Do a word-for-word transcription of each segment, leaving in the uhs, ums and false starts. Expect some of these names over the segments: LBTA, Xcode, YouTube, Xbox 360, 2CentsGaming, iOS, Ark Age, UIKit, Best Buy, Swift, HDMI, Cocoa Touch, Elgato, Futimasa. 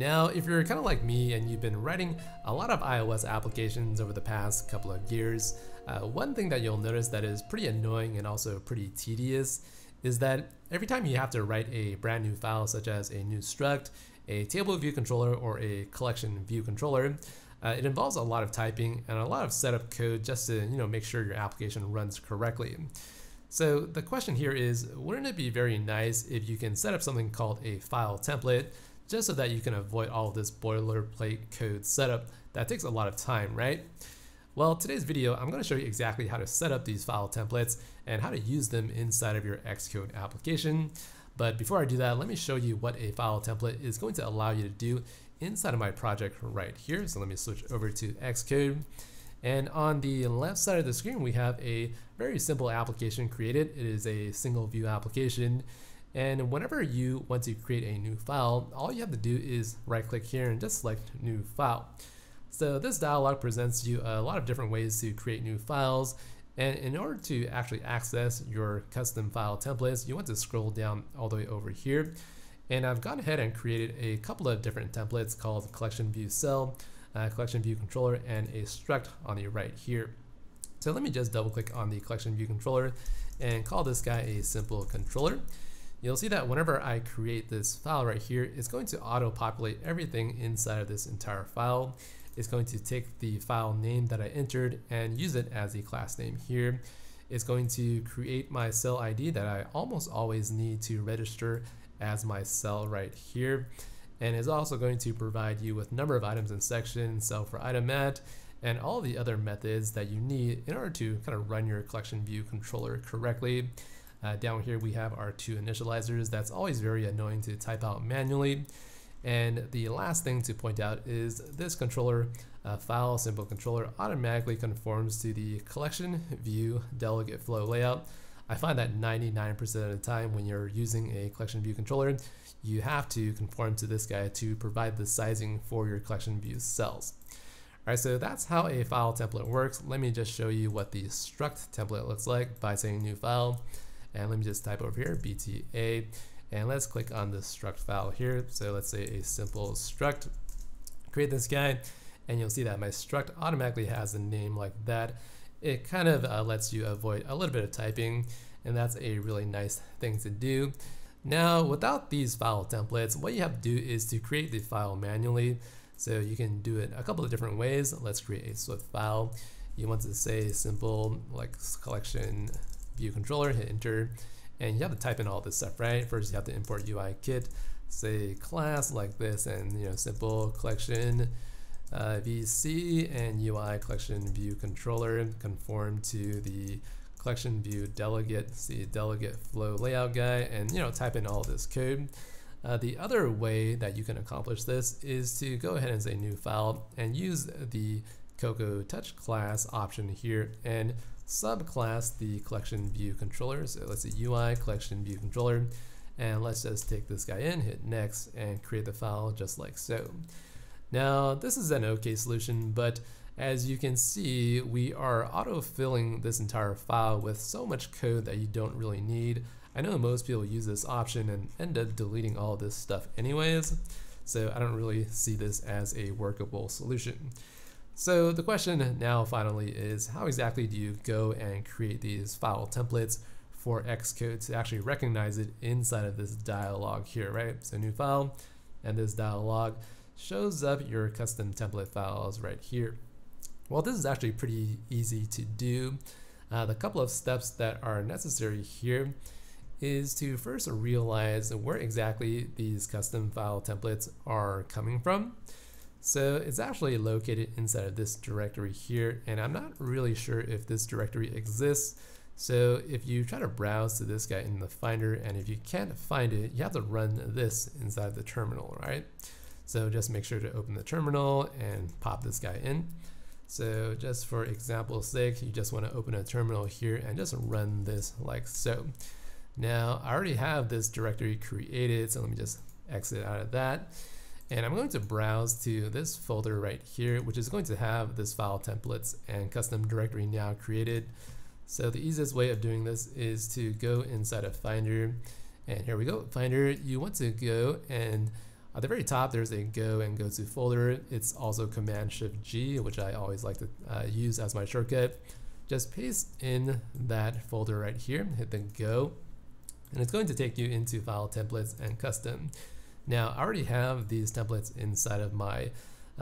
Now, if you're kind of like me and you've been writing a lot of iOS applications over the past couple of years, uh, one thing that you'll notice that is pretty annoying and also pretty tedious is that every time you have to write a brand new file, such as a new struct, a table view controller, or a collection view controller, uh, it involves a lot of typing and a lot of setup code just to, you know, make sure your application runs correctly. So the question here is, wouldn't it be very nice if you can set up something called a file template, just so that you can avoid all of this boilerplate code setup that takes a lot of time, right? Well, today's video, I'm going to show you exactly how to set up these file templates and how to use them inside of your Xcode application. But before I do that, let me show you what a file template is going to allow you to do inside of my project right here. So let me switch over to Xcode. And on the left side of the screen, we have a very simple application created. It is a single view application. And whenever you want to create a new file, all you have to do is right click here and just select new file. So this dialog presents you a lot of different ways to create new files. And in order to actually access your custom file templates, you want to scroll down all the way over here. And I've gone ahead and created a couple of different templates called collection view cell, Uh, collection view controller, and a struct on the right here. So let me just double click on the collection view controller and call this guy a simple controller. You'll see that whenever I create this file right here, it's going to auto populate everything inside of this entire file. It's going to take the file name that I entered and use it as the class name here. It's going to create my cell I D that I almost always need to register as my cell right here. And is also going to provide you with number of items in section, cell for item at, and all the other methods that you need in order to kind of run your collection view controller correctly. Uh, down here we have our two initializers. That's always very annoying to type out manually. And the last thing to point out is this controller uh, file, simple controller, automatically conforms to the collection view delegate flow layout. I find that ninety-nine percent of the time when you're using a collection view controller, you have to conform to this guy to provide the sizing for your collection view cells. All right, so that's how a file template works. Let me just show you what the struct template looks like by saying new file. And let me just type over here, B T A, and let's click on this struct file here. So let's say a simple struct, create this guy, and you'll see that my struct automatically has a name like that. It kind of uh, lets you avoid a little bit of typing, and that's a really nice thing to do. Now, without these file templates, what you have to do is to create the file manually. So you can do it a couple of different ways. Let's create a Swift file. You want to say simple like collection view controller, hit enter, and you have to type in all this stuff, right? First, you have to import U I Kit, say class like this, and you know simple collection uh, V C and U I collection view controller conform to the collection view delegate, see delegate flow layout guy, and you know type in all this code. Uh, the other way that you can accomplish this is to go ahead and say new file and use the Cocoa Touch class option here and subclass the collection view controller. So let's say U I collection view controller, and let's just take this guy in, hit next, and create the file just like so. Now this is an okay solution, but as you can see, we are auto-filling this entire file with so much code that you don't really need. I know most people use this option and end up deleting all this stuff anyways, so I don't really see this as a workable solution. So the question now finally is, how exactly do you go and create these file templates for Xcode to actually recognize it inside of this dialog here, right? So new file, and this dialog shows up your custom template files right here. Well, this is actually pretty easy to do. Uh, the couple of steps that are necessary here is to first realize where exactly these custom file templates are coming from. So it's actually located inside of this directory here, and I'm not really sure if this directory exists. So if you try to browse to this guy in the Finder, and if you can't find it, you have to run this inside the terminal, right? So just make sure to open the terminal and pop this guy in. So just for example's sake, you just want to open a terminal here and just run this like so. Now, I already have this directory created, so let me just exit out of that. And I'm going to browse to this folder right here, which is going to have this file templates and custom directory now created. So the easiest way of doing this is to go inside of Finder. And here we go, Finder, you want to go and At the very top, there's a go and go to folder. It's also Command Shift G, which I always like to uh, use as my shortcut. Just paste in that folder right here, hit the go, and it's going to take you into File, Templates, and Custom. Now, I already have these templates inside of my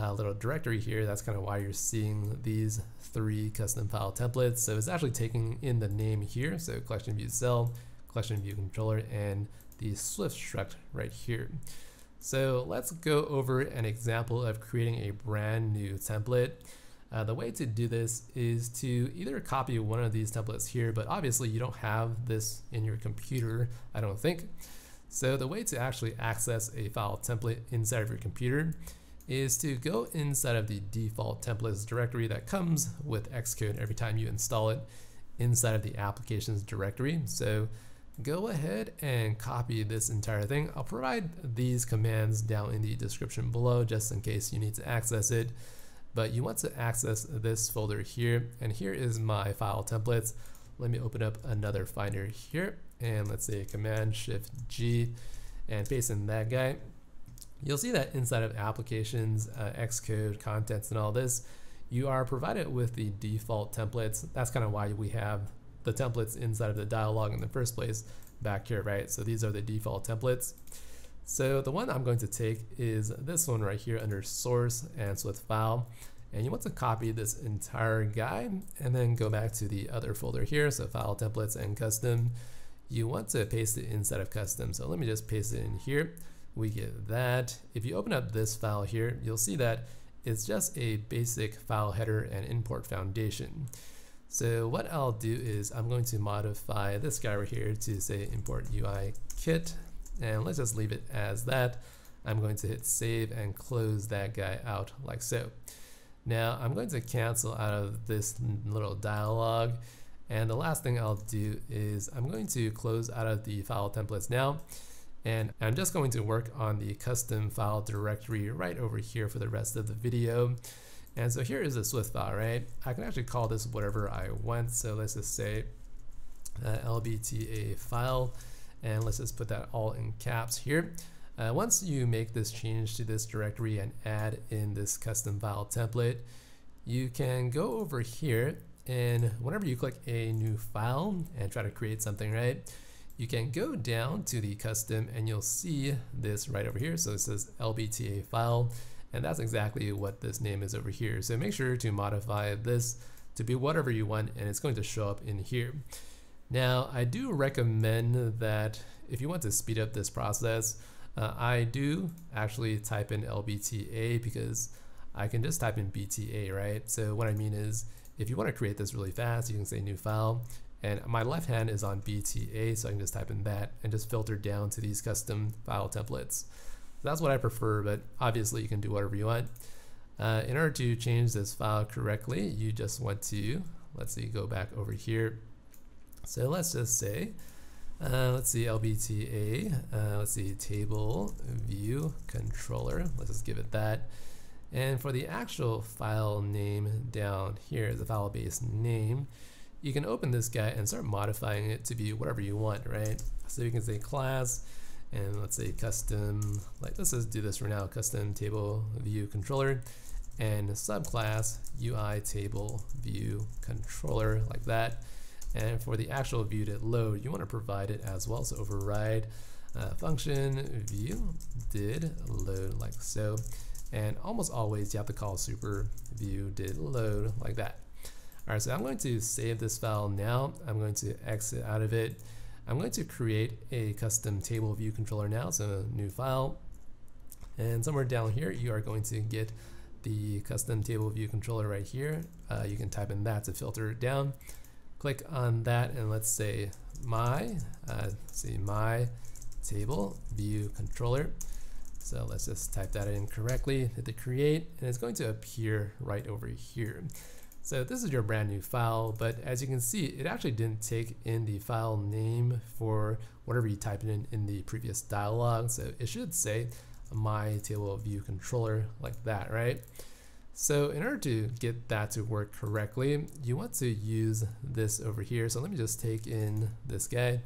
uh, little directory here. That's kind of why you're seeing these three custom file templates. So it's actually taking in the name here. So collection view cell, collection view controller, and the Swift struct right here. So let's go over an example of creating a brand new template. Uh, the way to do this is to either copy one of these templates here, but obviously you don't have this in your computer, I don't think. So the way to actually access a file template inside of your computer is to go inside of the default templates directory that comes with Xcode every time you install it inside of the applications directory. So go ahead and copy this entire thing. I'll provide these commands down in the description below just in case you need to access it. But you want to access this folder here, and here is my file templates. Let me open up another Finder here, and let's say Command Shift G, and paste in that guy. You'll see that inside of applications, uh, Xcode, contents, and all this, you are provided with the default templates. That's kind of why we have the templates inside of the dialog in the first place back here, right? So these are the default templates. So the one I'm going to take is this one right here under source and Swift file. And you want to copy this entire guy and then go back to the other folder here. So file templates and custom. You want to paste it inside of custom. So let me just paste it in here. We get that. If you open up this file here, you'll see that it's just a basic file header and import foundation. So what I'll do is I'm going to modify this guy right here to say import U I Kit. And let's just leave it as that. I'm going to hit save and close that guy out like so. Now I'm going to cancel out of this little dialog. And the last thing I'll do is I'm going to close out of the file templates now. And I'm just going to work on the custom file directory right over here for the rest of the video. And so here is the Swift file, right? I can actually call this whatever I want. So let's just say uh, L B T A file. And let's just put that all in caps here. Uh, once you make this change to this directory and add in this custom file template, you can go over here, and whenever you click a new file and try to create something, right, you can go down to the custom and you'll see this right over here. So it says L B T A file, and that's exactly what this name is over here. So make sure to modify this to be whatever you want, and it's going to show up in here. Now, I do recommend that if you want to speed up this process, uh, I do actually type in L B T A because I can just type in B T A, right? So what I mean is, if you want to create this really fast, you can say new file, and my left hand is on B T A, so I can just type in that and just filter down to these custom file templates. So that's what I prefer, but obviously you can do whatever you want. Uh, in order to change this file correctly, you just want to, let's see, go back over here. So let's just say, uh, let's see, L B T A, uh, let's see, table view controller. Let's just give it that. And for the actual file name down here, the file base name, you can open this guy and start modifying it to be whatever you want, right? So you can say class, and let's say custom, like let's just do this for now, custom table view controller, and subclass U I table view controller, like that. And for the actual view to load, you want to provide it as well. So override uh, function view did load like so. And almost always you have to call super view did load like that. All right, so I'm going to save this file now. I'm going to exit out of it. I'm going to create a custom table view controller now. So new file. And somewhere down here, you are going to get the custom table view controller right here. Uh, you can type in that to filter it down. Click on that, and let's say my, uh, let's see my table view controller. So let's just type that in correctly, hit the create, and it's going to appear right over here. So this is your brand new file, but as you can see, it actually didn't take in the file name for whatever you typed in in the previous dialog. So it should say my table view controller like that, right? So in order to get that to work correctly, you want to use this over here. So let me just take in this guy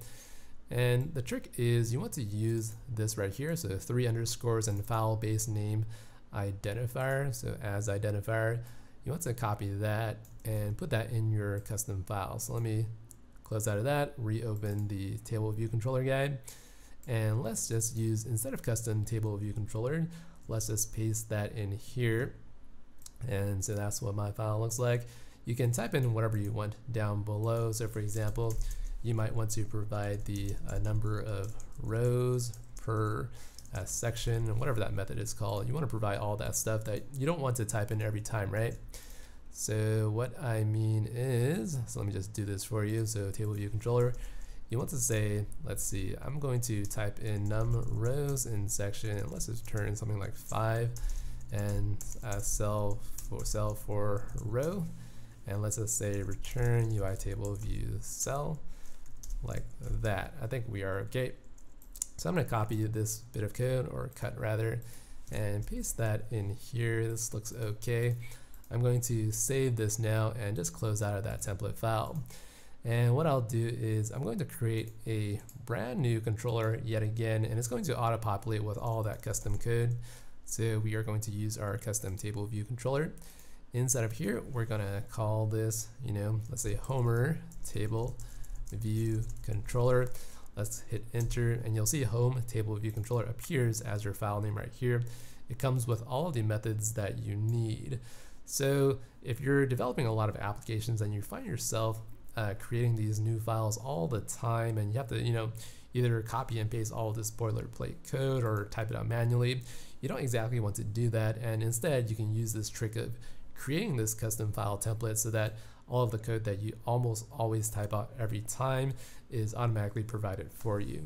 And the trick is you want to use this right here. So three underscores and file base name identifier. So as identifier, you want to copy that and put that in your custom file. So let me close out of that, reopen the table view controller guide. And let's just use, instead of custom table view controller, let's just paste that in here. And so that's what my file looks like. You can type in whatever you want down below. So for example, you might want to provide the uh, number of rows per uh, section, whatever that method is called. You want to provide all that stuff that you don't want to type in every time, right? So what I mean is, so let me just do this for you. So table view controller, you want to say, let's see, I'm going to type in num rows in section, and let's just turn something like five, and uh, cell for cell for row, and let's just say return U I table view cell. Like that. I think we are okay. So I'm going to copy this bit of code, or cut rather, and paste that in here. This looks okay. I'm going to save this now and just close out of that template file. And what I'll do is I'm going to create a brand new controller yet again, and it's going to auto-populate with all that custom code. So we are going to use our custom table view controller. Inside of here, we're going to call this, you know, let's say Homer table view controller. Let's hit enter, and you'll see home table view controller appears as your file name right here. It comes with all of the methods that you need. So if you're developing a lot of applications and you find yourself uh, creating these new files all the time, and you have to, you know, either copy and paste all of this boilerplate code or type it out manually, you don't exactly want to do that. And instead, you can use this trick of creating this custom file template so that all of the code that you almost always type out every time is automatically provided for you.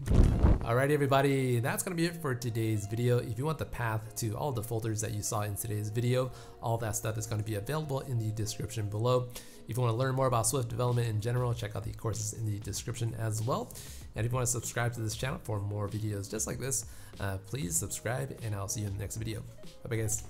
Alright everybody, that's gonna be it for today's video. If you want the path to all the folders that you saw in today's video, all that stuff is gonna be available in the description below. If you wanna learn more about Swift development in general, check out the courses in the description as well. And if you wanna subscribe to this channel for more videos just like this, uh, please subscribe, and I'll see you in the next video. Bye bye guys.